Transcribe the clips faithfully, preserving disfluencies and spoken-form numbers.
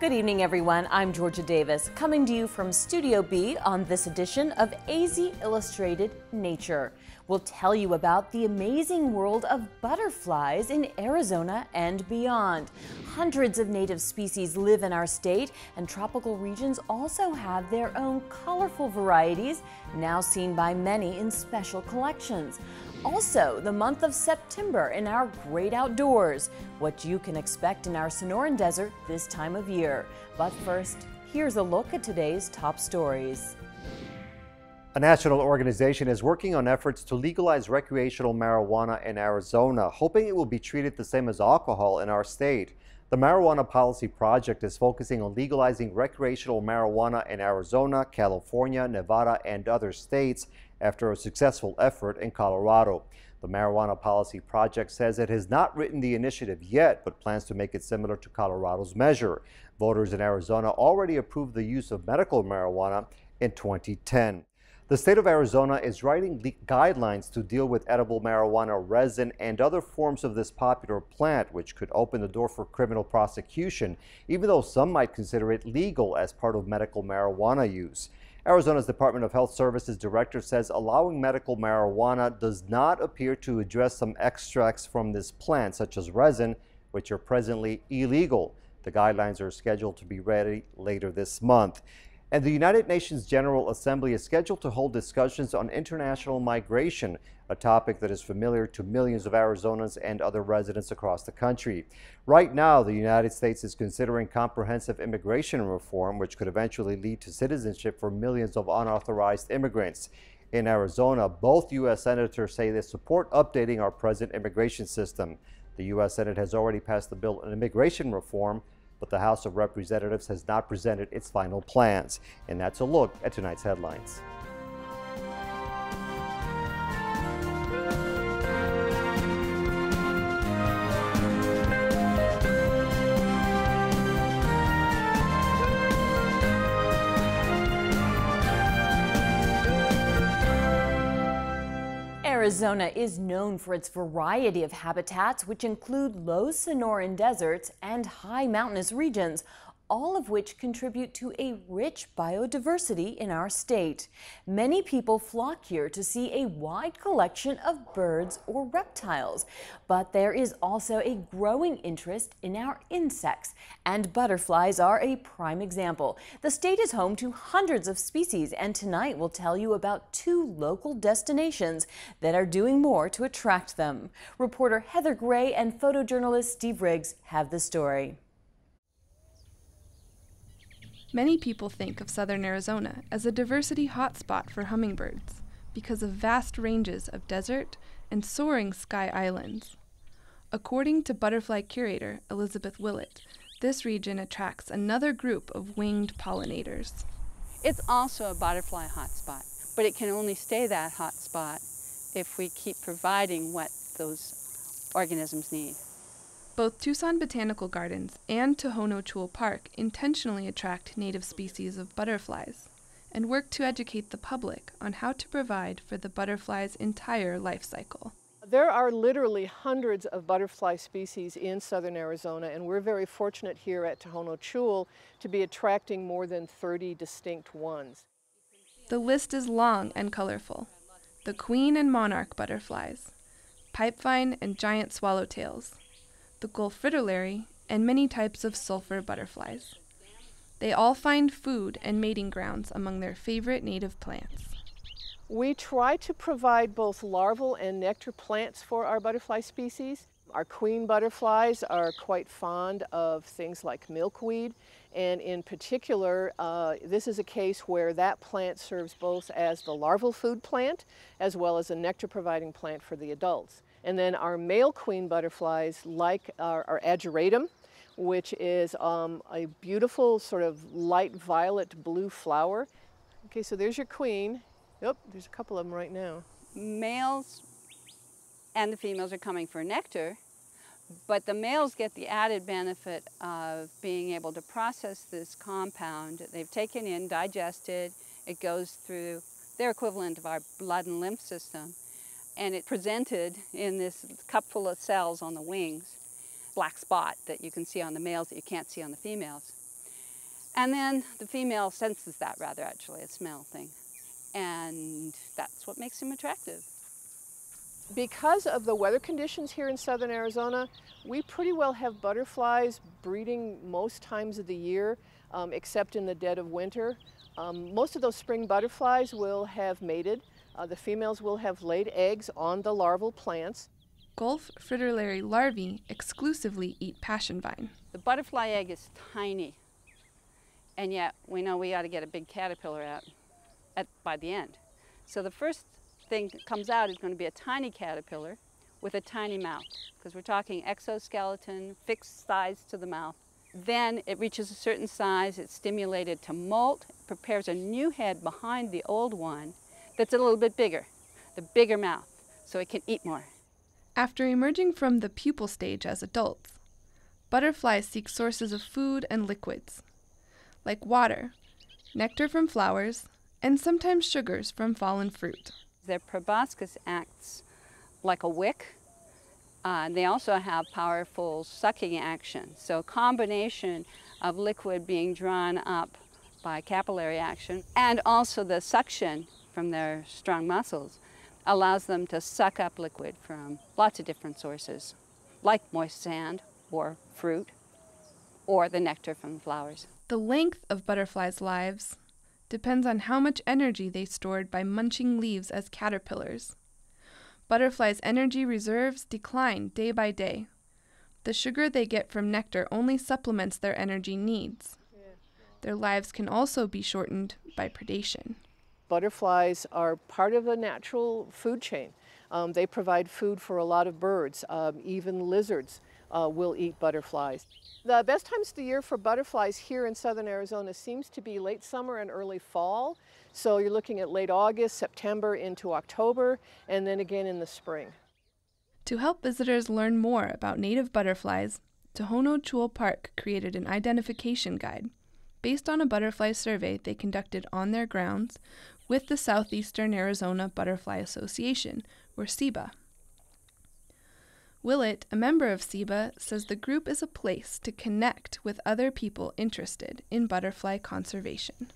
Good evening, everyone. I'm Georgia Davis, coming to you from Studio B on this edition of A Z Illustrated Nature. We'll tell you about the amazing world of butterflies in Arizona and beyond. Hundreds of native species live in our state, and tropical regions also have their own colorful varieties, now seen by many in special collections. Also, the month of September in our great outdoors, what you can expect in our Sonoran Desert this time of year. But first, here's a look at today's top stories. A national organization is working on efforts to legalize recreational marijuana in Arizona, hoping it will be treated the same as alcohol in our state. The Marijuana Policy Project is focusing on legalizing recreational marijuana in Arizona, California, Nevada, and other states after a successful effort in Colorado. The Marijuana Policy Project says it has not written the initiative yet, but plans to make it similar to Colorado's measure. Voters in Arizona already approved the use of medical marijuana in twenty ten. The state of Arizona is writing guidelines to deal with edible marijuana resin and other forms of this popular plant, which could open the door for criminal prosecution, even though some might consider it legal as part of medical marijuana use. Arizona's Department of Health Services director says allowing medical marijuana does not appear to address some extracts from this plant, such as resin, which are presently illegal. The guidelines are scheduled to be ready later this month. And the United Nations General Assembly is scheduled to hold discussions on international migration, a topic that is familiar to millions of Arizonans and other residents across the country. Right now, the United States is considering comprehensive immigration reform, which could eventually lead to citizenship for millions of unauthorized immigrants. In Arizona, both U S senators say they support updating our present immigration system. The U S Senate has already passed the bill on immigration reform, but the House of Representatives has not presented its final plans. And that's a look at tonight's headlines. Arizona is known for its variety of habitats, which include low Sonoran deserts and high mountainous regions, all of which contribute to a rich biodiversity in our state. Many people flock here to see a wide collection of birds or reptiles, but there is also a growing interest in our insects, and butterflies are a prime example. The state is home to hundreds of species, and tonight we'll tell you about two local destinations that are doing more to attract them. Reporter Heather Gray and photojournalist Steve Riggs have the story. Many people think of southern Arizona as a diversity hotspot for hummingbirds because of vast ranges of desert and soaring sky islands. According to butterfly curator Elizabeth Willott, this region attracts another group of winged pollinators. It's also a butterfly hotspot, but it can only stay that hotspot if we keep providing what those organisms need. Both Tucson Botanical Gardens and Tohono Chul Park intentionally attract native species of butterflies and work to educate the public on how to provide for the butterfly's entire life cycle. There are literally hundreds of butterfly species in southern Arizona, and we're very fortunate here at Tohono Chul to be attracting more than thirty distinct ones. The list is long and colorful. The queen and monarch butterflies, pipevine and giant swallowtails, the Gulf fritillary, and many types of sulfur butterflies. They all find food and mating grounds among their favorite native plants. We try to provide both larval and nectar plants for our butterfly species. Our queen butterflies are quite fond of things like milkweed, and in particular, uh, this is a case where that plant serves both as the larval food plant as well as a nectar-providing plant for the adults. And then our male queen butterflies, like our, our ageratum, which is um, a beautiful sort of light violet blue flower. Okay, so there's your queen. Yep, there's a couple of them right now. Males and the females are coming for nectar, but the males get the added benefit of being able to process this compound. They've taken in, digested, it goes through their equivalent of our blood and lymph system, and it presented in this cupful of cells on the wings, black spot that you can see on the males that you can't see on the females. And then the female senses that, rather, actually, a smell thing. And that's what makes him attractive. Because of the weather conditions here in southern Arizona, we pretty well have butterflies breeding most times of the year, um, except in the dead of winter. Um, most of those spring butterflies will have mated. Uh, the females will have laid eggs on the larval plants. Gulf fritillary larvae exclusively eat passion vine. The butterfly egg is tiny, and yet we know we ought to get a big caterpillar out at, by the end. So the first thing that comes out is going to be a tiny caterpillar with a tiny mouth, because we're talking exoskeleton, fixed size to the mouth. Then it reaches a certain size, it's stimulated to molt, prepares a new head behind the old one that's a little bit bigger, the bigger mouth, so it can eat more. After emerging from the pupal stage as adults, butterflies seek sources of food and liquids, like water, nectar from flowers, and sometimes sugars from fallen fruit. Their proboscis acts like a wick, uh, and they also have powerful sucking action. So a combination of liquid being drawn up by capillary action and also the suction from their strong muscles allows them to suck up liquid from lots of different sources, like moist sand or fruit or the nectar from flowers. The length of butterflies' lives depends on how much energy they stored by munching leaves as caterpillars. Butterflies' energy reserves decline day by day. The sugar they get from nectar only supplements their energy needs. Their lives can also be shortened by predation. Butterflies are part of a natural food chain. Um, they provide food for a lot of birds. Um, even lizards uh, will eat butterflies. The best times of the year for butterflies here in southern Arizona seems to be late summer and early fall. So you're looking at late August, September into October, and then again in the spring. To help visitors learn more about native butterflies, Tohono Chul Park created an identification guide based on a butterfly survey they conducted on their grounds with the Southeastern Arizona Butterfly Association, or S A B A. Willett, a member of S A B A, says the group is a place to connect with other people interested in butterfly conservation.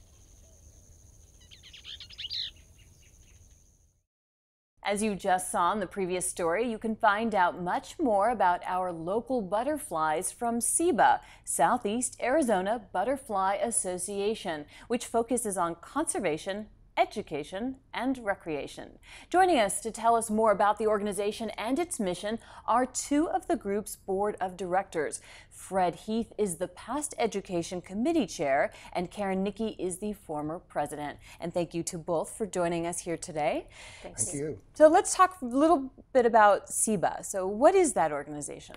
As you just saw in the previous story, you can find out much more about our local butterflies from S A B A, Southeast Arizona Butterfly Association, which focuses on conservation, education, and recreation. Joining us to tell us more about the organization and its mission are two of the group's board of directors. Fred Heath is the past education committee chair, and Karen Nickey is the former president. And thank you to both for joining us here today. Thanks. Thank you. So let's talk a little bit about S A B A. So what is that organization?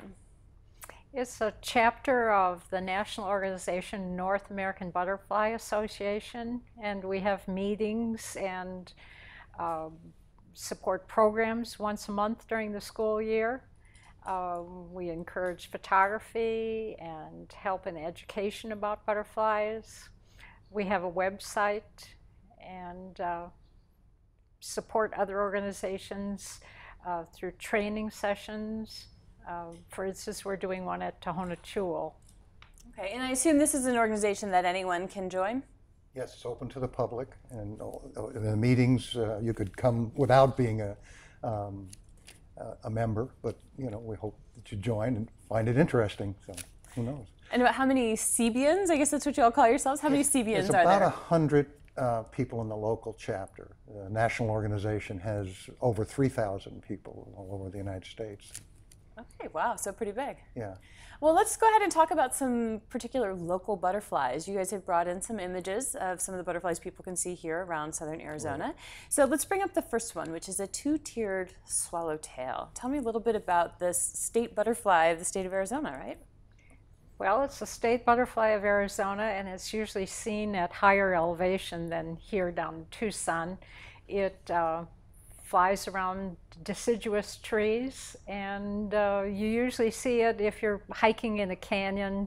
It's a chapter of the national organization North American Butterfly Association, and we have meetings and uh, support programs once a month during the school year. Um, we encourage photography and help in education about butterflies. We have a website and uh, support other organizations uh, through training sessions. Uh, for instance, we're doing one at Tohono Chul. Okay, and I assume this is an organization that anyone can join? Yes, it's open to the public, and the meetings, uh, you could come without being a, um, a member, but, you know, we hope that you join and find it interesting, so who knows. And about how many S A B ians, I guess that's what you all call yourselves, how many S A B ians are there? There's about one hundred uh, people in the local chapter. The national organization has over three thousand people all over the United States. Okay, wow, so pretty big. Yeah. Well, let's go ahead and talk about some particular local butterflies. You guys have brought in some images of some of the butterflies people can see here around southern Arizona. Right. So let's bring up the first one, which is a two-tiered swallowtail. Tell me a little bit about this state butterfly of the state of Arizona, right? Well, it's the state butterfly of Arizona, and it's usually seen at higher elevation than here down in Tucson. It uh, flies around deciduous trees, and uh, you usually see it if you're hiking in a canyon.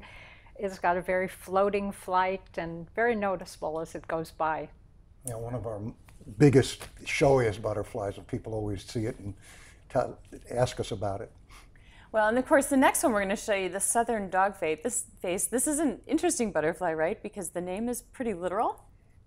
It's got a very floating flight and very noticeable as it goes by. Yeah, one of our biggest, showiest butterflies, and people always see it and ask us about it. Well, and of course, the next one we're going to show you, the southern dogface. This face, this is an interesting butterfly, right? Because the name is pretty literal.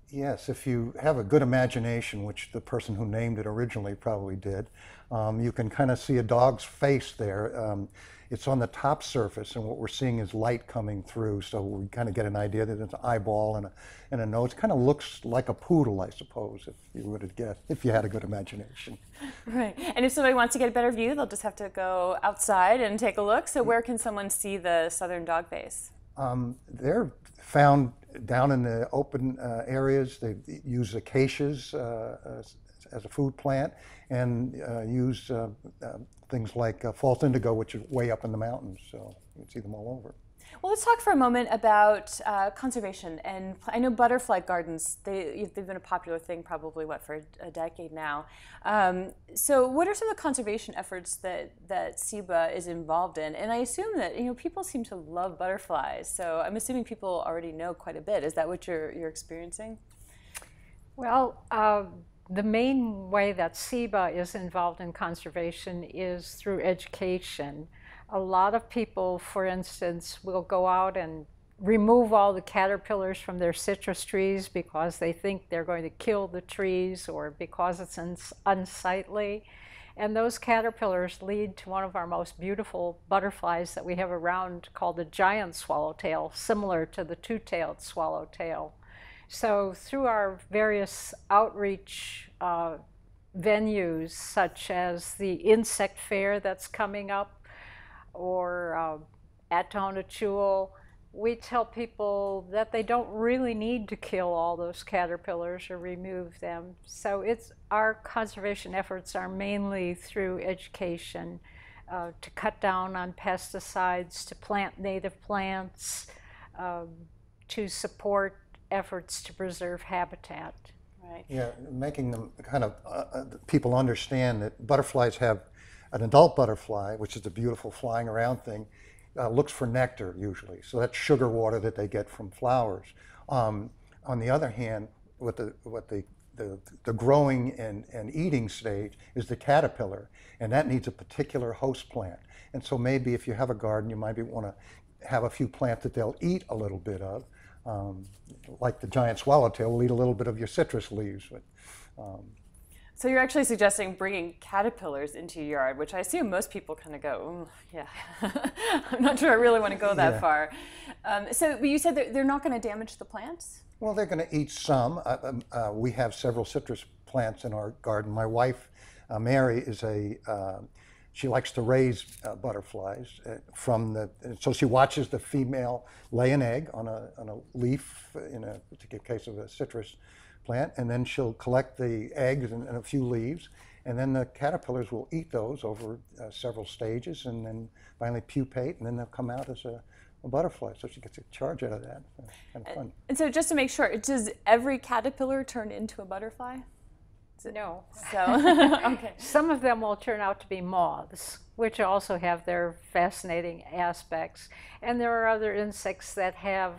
Yes, if you have a good imagination, which the person who named it originally probably did, um, you can kind of see a dog's face there. Um, it's on the top surface, and what we're seeing is light coming through, so we kind of get an idea that it's an eyeball and a, and a nose. It kind of looks like a poodle, I suppose, if you would have guessed, if you had a good imagination. Right, and if somebody wants to get a better view, they'll just have to go outside and take a look. So where can someone see the southern dogface? Um, they're found down in the open uh, areas. They use acacias uh, as, as a food plant, and uh, use uh, uh, things like uh, false indigo, which is way up in the mountains, so you can see them all over. Well, let's talk for a moment about uh, conservation. And I know butterfly gardens, they, they've been a popular thing probably, what, for a decade now. Um, so what are some of the conservation efforts that, that S I B A is involved in? And I assume that, you know, people seem to love butterflies, so I'm assuming people already know quite a bit. Is that what you're, you're experiencing? Well, uh, the main way that S I B A is involved in conservation is through education. A lot of people, for instance, will go out and remove all the caterpillars from their citrus trees because they think they're going to kill the trees or because it's unsightly. And those caterpillars lead to one of our most beautiful butterflies that we have around called the giant swallowtail, similar to the two-tailed swallowtail. So through our various outreach uh, venues, such as the insect fair that's coming up, or uh, at Tohono Chul, we tell people that they don't really need to kill all those caterpillars or remove them. So it's, our conservation efforts are mainly through education, uh, to cut down on pesticides, to plant native plants, uh, to support efforts to preserve habitat. Right. Yeah, making them kind of, uh, people understand that butterflies have, an adult butterfly, which is the beautiful flying around thing, uh, looks for nectar usually. So that's sugar water that they get from flowers. Um, on the other hand, what the what the the, the growing and, and eating stage is the caterpillar, and that needs a particular host plant. And so maybe if you have a garden, you might want to have a few plants that they'll eat a little bit of, um, like the giant swallowtail will eat a little bit of your citrus leaves. But, um, so you're actually suggesting bringing caterpillars into your yard, which I assume most people kind of go, mm, yeah, I'm not sure I really want to go that yeah. far. Um, so you said they're not going to damage the plants? Well, they're going to eat some. Uh, uh, we have several citrus plants in our garden. My wife, uh, Mary, is a, uh, she likes to raise uh, butterflies from the, so she watches the female lay an egg on a, on a leaf, in a particular case of a citrus plant, and then she'll collect the eggs and, and a few leaves, and then the caterpillars will eat those over uh, several stages, and then finally pupate, and then they'll come out as a, a butterfly. So she gets a charge out of that. It's kind of fun. And so, just to make sure, does every caterpillar turn into a butterfly? No. So okay. Some of them will turn out to be moths, which also have their fascinating aspects, and there are other insects that have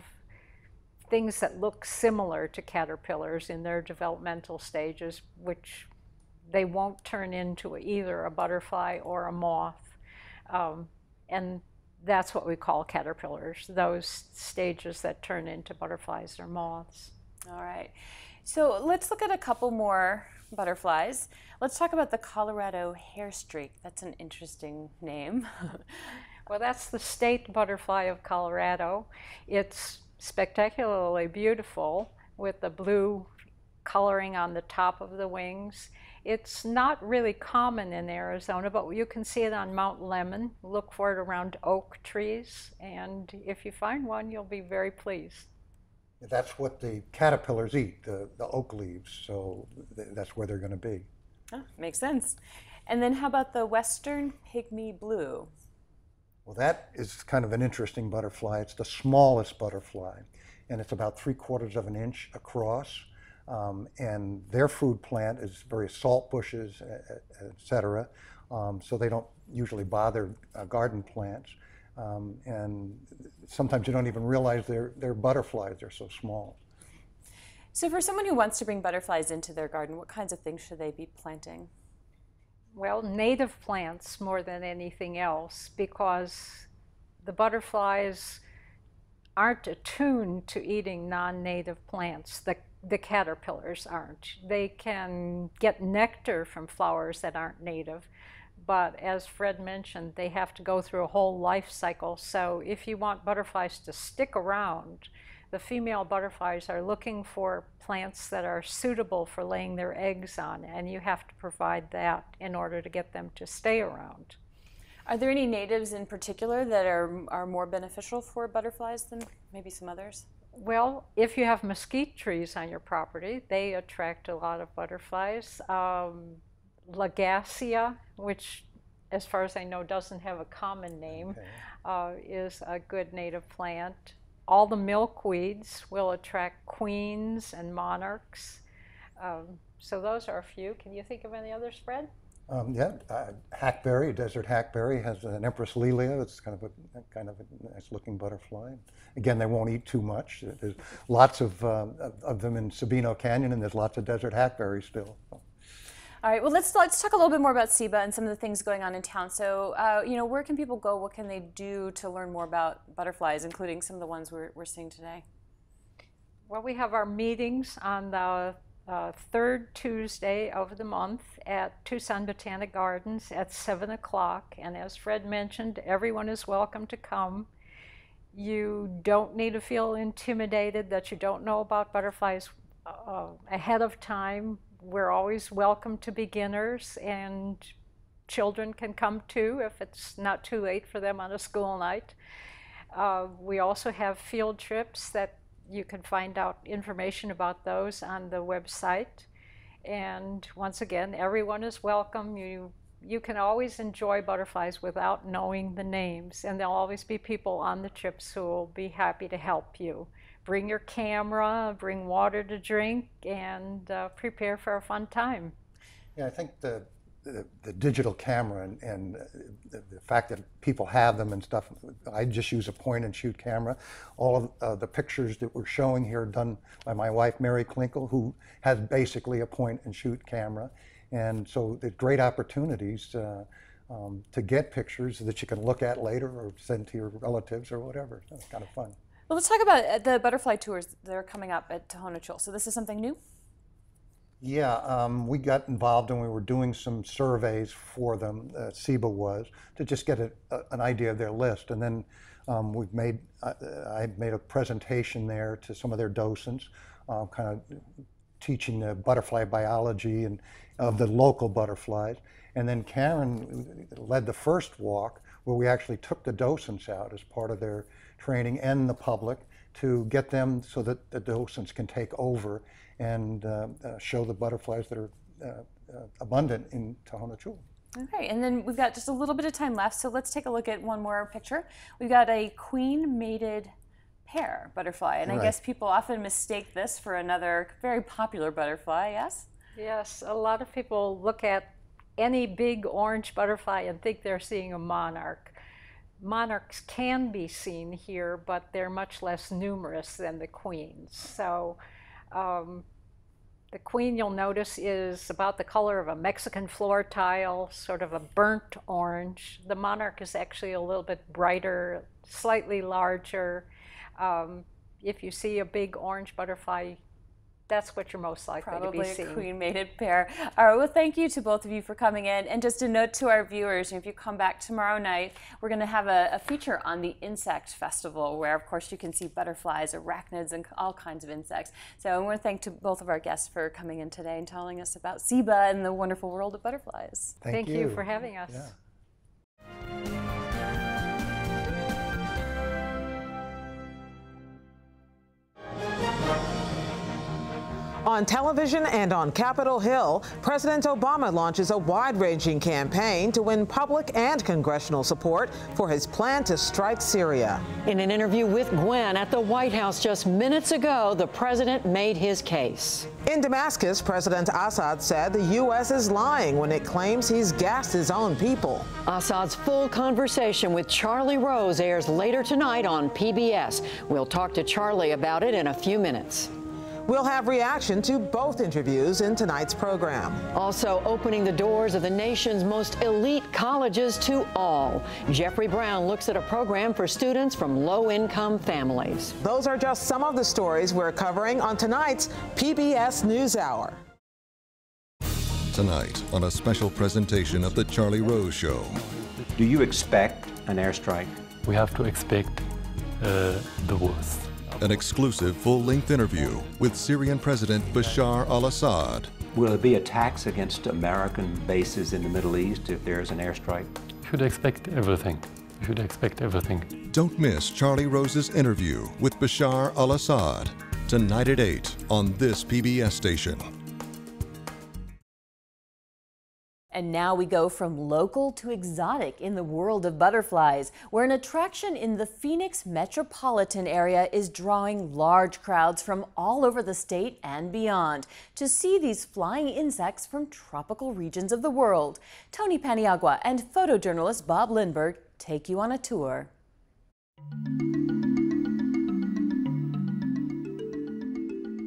things that look similar to caterpillars in their developmental stages, which they won't turn into either a butterfly or a moth. Um, and that's what we call caterpillars, those stages that turn into butterflies or moths. All right. So let's look at a couple more butterflies. Let's talk about the Colorado hairstreak. That's an interesting name. Well, that's the state butterfly of Colorado. It's spectacularly beautiful with the blue coloring on the top of the wings. It's not really common in Arizona, but you can see it on Mount Lemmon. Look for it around oak trees, and if you find one, you'll be very pleased. That's what the caterpillars eat, the, the oak leaves, so th that's where they're going to be. Oh, makes sense. And then how about the western pygmy blue? Well, that is kind of an interesting butterfly. It's the smallest butterfly, and it's about three quarters of an inch across. Um, and their food plant is various salt bushes, et cetera. Um, so they don't usually bother uh, garden plants. Um, and sometimes you don't even realize they're, they're butterflies. They're so small. So for someone who wants to bring butterflies into their garden, what kinds of things should they be planting? Well, native plants more than anything else, because the butterflies aren't attuned to eating non-native plants. The, the caterpillars aren't. They can get nectar from flowers that aren't native, but as Fred mentioned, they have to go through a whole life cycle. So if you want butterflies to stick around, the female butterflies are looking for plants that are suitable for laying their eggs on, and you have to provide that in order to get them to stay around. Are there any natives in particular that are, are more beneficial for butterflies than maybe some others? Well, if you have mesquite trees on your property, they attract a lot of butterflies. Um, Lagacia, which as far as I know doesn't have a common name, okay. uh, is a good native plant. All the milkweeds will attract queens and monarchs. Um, so those are a few. Can you think of any others, Fred? Um, yeah, uh, hackberry, desert hackberry has an empress lilia. It's kind of a kind of a nice-looking butterfly. Again, they won't eat too much. There's lots of uh, of them in Sabino Canyon, and there's lots of desert hackberry still. So. All right. Well, let's let's talk a little bit more about S I B A and some of the things going on in town. So, uh, you know, where can people go? What can they do to learn more about butterflies, including some of the ones we're we're seeing today? Well, we have our meetings on the uh, third Tuesday of the month at Tucson Botanical Gardens at seven o'clock. And as Fred mentioned, everyone is welcome to come. You don't need to feel intimidated that you don't know about butterflies uh, ahead of time. We're always welcome to beginners, and children can come too if it's not too late for them on a school night. Uh, we also have field trips that you can find out information about those on the website. And once again, everyone is welcome. You, you can always enjoy butterflies without knowing the names, and there'll always be people on the trips who will be happy to help you. Bring your camera, bring water to drink, and uh, prepare for a fun time. Yeah, I think the, the, the digital camera and, and the, the fact that people have them and stuff, I just use a point-and-shoot camera. All of uh, the pictures that we're showing here are done by my wife, Mary Klinkle, who has basically a point-and-shoot camera. And so there's great opportunities uh, um, to get pictures that you can look at later or send to your relatives or whatever. That's kind of fun. Well, let's talk about the butterfly tours that are coming up at Tohono Chul. So this is something new? Yeah, um, we got involved and we were doing some surveys for them, uh, S I B A was, to just get a, a, an idea of their list. And then um, we've made, uh, I made a presentation there to some of their docents, uh, kind of teaching the butterfly biology and of the local butterflies. And then Karen led the first walk, where we actually took the docents out as part of their training and the public to get them so that the docents can take over and uh, uh, show the butterflies that are uh, uh, abundant in Tohono Chul. Okay, and then we've got just a little bit of time left, so let's take a look at one more picture. We've got a queen-mated pair butterfly, and right. I guess people often mistake this for another very popular butterfly, yes? Yes, a lot of people look at any big orange butterfly and think they're seeing a monarch. Monarchs can be seen here, but they're much less numerous than the queens. So um, the queen, you'll notice, is about the color of a Mexican floor tile, sort of a burnt orange. The monarch is actually a little bit brighter, slightly larger. Um, if you see a big orange butterfly, that's what you're most likely Probably to be seeing. Probably a queen-mated pair. All right, well, thank you to both of you for coming in. And just a note to our viewers, if you come back tomorrow night, we're going to have a, a feature on the Insect Festival, where, of course, you can see butterflies, arachnids, and all kinds of insects. So I want to thank to both of our guests for coming in today and telling us about S I B A and the wonderful world of butterflies. Thank, thank you. you for having us. Yeah. On television and on Capitol Hill, President Obama launches a wide-ranging campaign to win public and congressional support for his plan to strike Syria. In an interview with Gwen at the White House just minutes ago, the president made his case. In Damascus, President Assad said the U S is lying when it claims he's gassed his own people. Assad's full conversation with Charlie Rose airs later tonight on P B S. We'll talk to Charlie about it in a few minutes. We'll have reaction to both interviews in tonight's program. Also opening the doors of the nation's most elite colleges to all. Jeffrey Brown looks at a program for students from low-income families. Those are just some of the stories we're covering on tonight's P B S NewsHour. Tonight on a special presentation of The Charlie Rose Show. Do you expect an airstrike? We have to expect uh, the worst. An exclusive full-length interview with Syrian President Bashar al-Assad. Will there be attacks against American bases in the Middle East if there's an airstrike? You should expect everything. You should expect everything. Don't miss Charlie Rose's interview with Bashar al-Assad, tonight at eight on this P B S station. And now we go from local to exotic in the world of butterflies, where an attraction in the Phoenix metropolitan area is drawing large crowds from all over the state and beyond to see these flying insects from tropical regions of the world. Tony Paniagua and photojournalist Bob Lindbergh take you on a tour.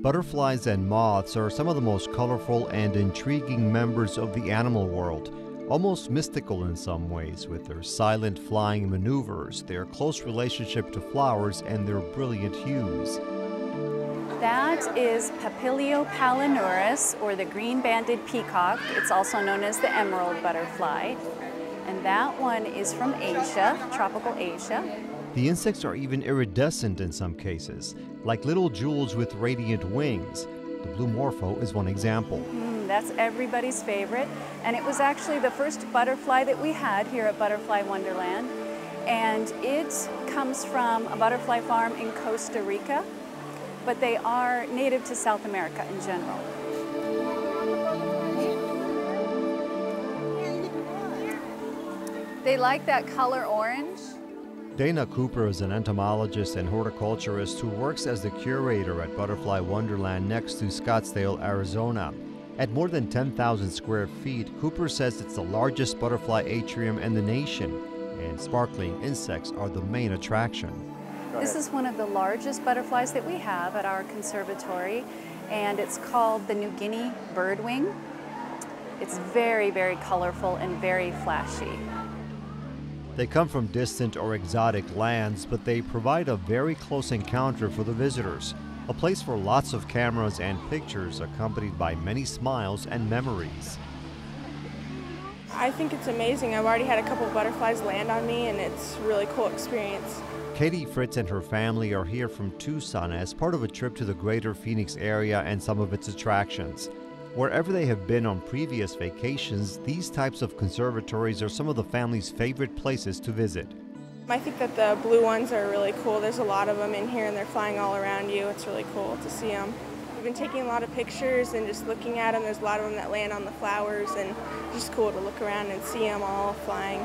Butterflies and moths are some of the most colorful and intriguing members of the animal world, almost mystical in some ways with their silent flying maneuvers, their close relationship to flowers, and their brilliant hues. That is Papilio palinurus, or the green-banded peacock. It's also known as the emerald butterfly. And that one is from Asia, tropical Asia. The insects are even iridescent in some cases, like little jewels with radiant wings. The blue morpho is one example. Mm, that's everybody's favorite. And it was actually the first butterfly that we had here at Butterfly Wonderland. And it comes from a butterfly farm in Costa Rica, but they are native to South America in general. They like that color orange. Dayna Cooper is an entomologist and horticulturist who works as the curator at Butterfly Wonderland next to Scottsdale, Arizona. At more than ten thousand square feet, Cooper says it's the largest butterfly atrium in the nation, and sparkling insects are the main attraction. This is one of the largest butterflies that we have at our conservatory, and it's called the New Guinea Birdwing. It's very, very colorful and very flashy. They come from distant or exotic lands, but they provide a very close encounter for the visitors, a place for lots of cameras and pictures accompanied by many smiles and memories. I think it's amazing. I've already had a couple of butterflies land on me, and it's a really cool experience. Katie Fritz and her family are here from Tucson as part of a trip to the greater Phoenix area and some of its attractions. Wherever they have been on previous vacations, these types of conservatories are some of the family's favorite places to visit. I think that the blue ones are really cool. There's a lot of them in here and they're flying all around you. It's really cool to see them. We've been taking a lot of pictures and just looking at them. There's a lot of them that land on the flowers, and it's just cool to look around and see them all flying.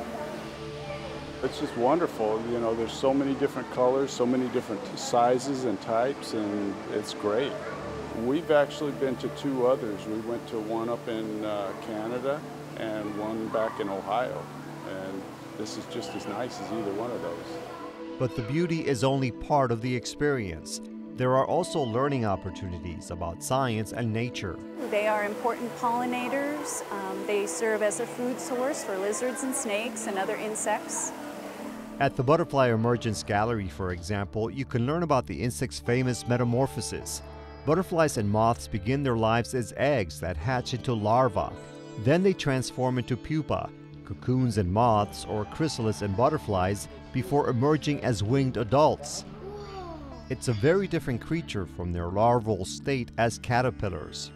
It's just wonderful. You know, there's so many different colors, so many different sizes and types, and it's great. We've actually been to two others. We went to one up in uh, Canada and one back in Ohio. And this is just as nice as either one of those. But the beauty is only part of the experience. There are also learning opportunities about science and nature. They are important pollinators. Um, they serve as a food source for lizards and snakes and other insects. At the Butterfly Emergence Gallery, for example, you can learn about the insect's famous metamorphosis. Butterflies and moths begin their lives as eggs that hatch into larvae. Then they transform into pupae, cocoons in moths, or chrysalids in butterflies, before emerging as winged adults. It's a very different creature from their larval state as caterpillars.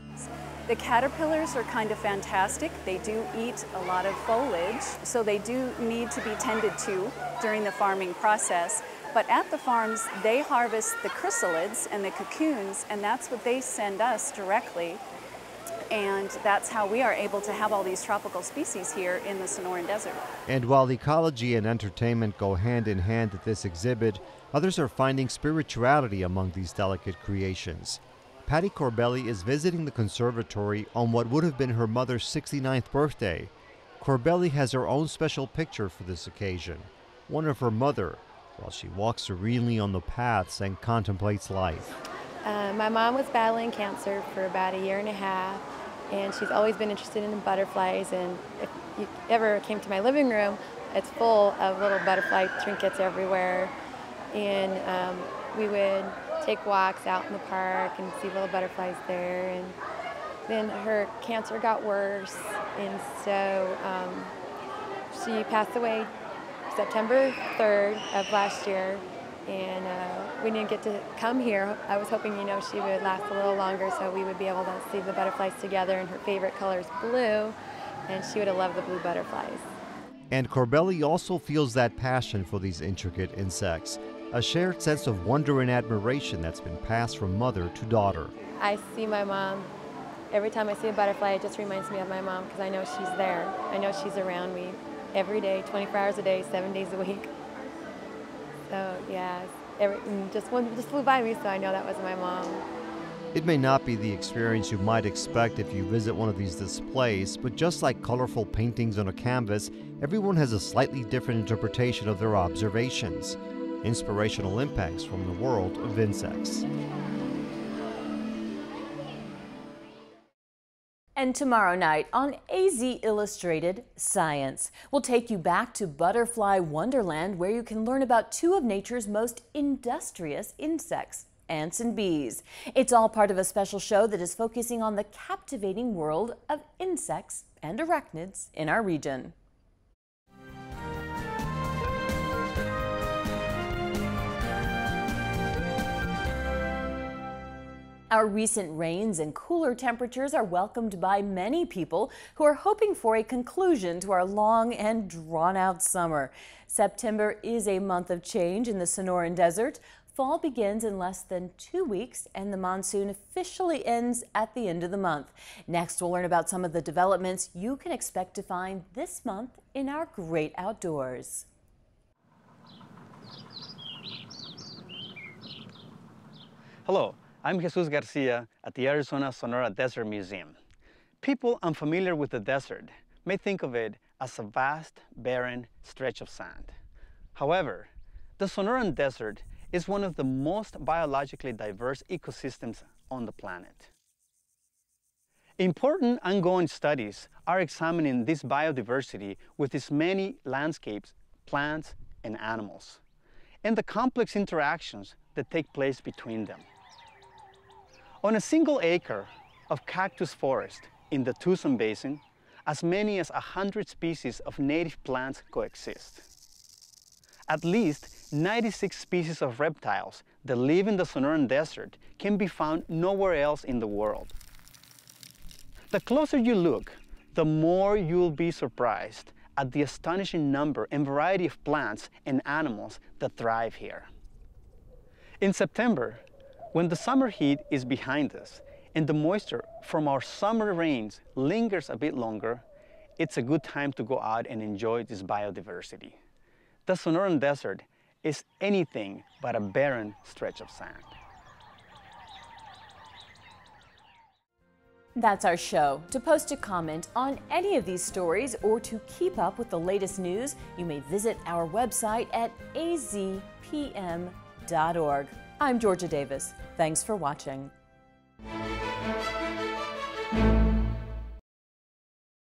The caterpillars are kind of fantastic. They do eat a lot of foliage, so they do need to be tended to during the farming process. But at the farms, they harvest the chrysalids and the cocoons, and that's what they send us directly. And that's how we are able to have all these tropical species here in the Sonoran Desert. And while ecology and entertainment go hand in hand at this exhibit, others are finding spirituality among these delicate creations. Patty Corbelli is visiting the conservatory on what would have been her mother's sixty-ninth birthday. Corbelli has her own special picture for this occasion, one of her mother, while she walks serenely on the paths and contemplates life. Uh, my mom was battling cancer for about a year and a half, and she's always been interested in butterflies, and if you ever came to my living room, it's full of little butterfly trinkets everywhere. And um, we would take walks out in the park and see little butterflies there. And then her cancer got worse, and so um, she passed away September third of last year, and uh, we didn't get to come here. I was hoping, you know, she would last a little longer so we would be able to see the butterflies together, and her favorite color is blue, and she would have loved the blue butterflies. And Corbelli also feels that passion for these intricate insects, a shared sense of wonder and admiration that's been passed from mother to daughter. I see my mom. Every time I see a butterfly, it just reminds me of my mom because I know she's there. I know she's around me every day, twenty-four hours a day, seven days a week. So yeah, every, just one just flew by me, so I know that was my mom. It may not be the experience you might expect if you visit one of these displays, but just like colorful paintings on a canvas, everyone has a slightly different interpretation of their observations. Inspirational impacts from the world of insects. And tomorrow night on A Z Illustrated Science, we'll take you back to Butterfly Wonderland, where you can learn about two of nature's most industrious insects, ants and bees. It's all part of a special show that is focusing on the captivating world of insects and arachnids in our region. Our recent rains and cooler temperatures are welcomed by many people who are hoping for a conclusion to our long and drawn-out summer. September is a month of change in the Sonoran Desert. Fall begins in less than two weeks, and the monsoon officially ends at the end of the month. Next, we'll learn about some of the developments you can expect to find this month in our great outdoors. Hello. I'm Jesus Garcia at the Arizona Sonoran Desert Museum. People unfamiliar with the desert may think of it as a vast, barren stretch of sand. However, the Sonoran Desert is one of the most biologically diverse ecosystems on the planet. Important ongoing studies are examining this biodiversity with its many landscapes, plants, and animals, and the complex interactions that take place between them. On a single acre of cactus forest in the Tucson Basin, as many as one hundred species of native plants coexist. At least ninety-six species of reptiles that live in the Sonoran Desert can be found nowhere else in the world. The closer you look, the more you'll be surprised at the astonishing number and variety of plants and animals that thrive here. In September, when the summer heat is behind us and the moisture from our summer rains lingers a bit longer, it's a good time to go out and enjoy this biodiversity. The Sonoran Desert is anything but a barren stretch of sand. That's our show. To post a comment on any of these stories or to keep up with the latest news, you may visit our website at A Z P M dot org. I'm Georgia Davis. Thanks for watching.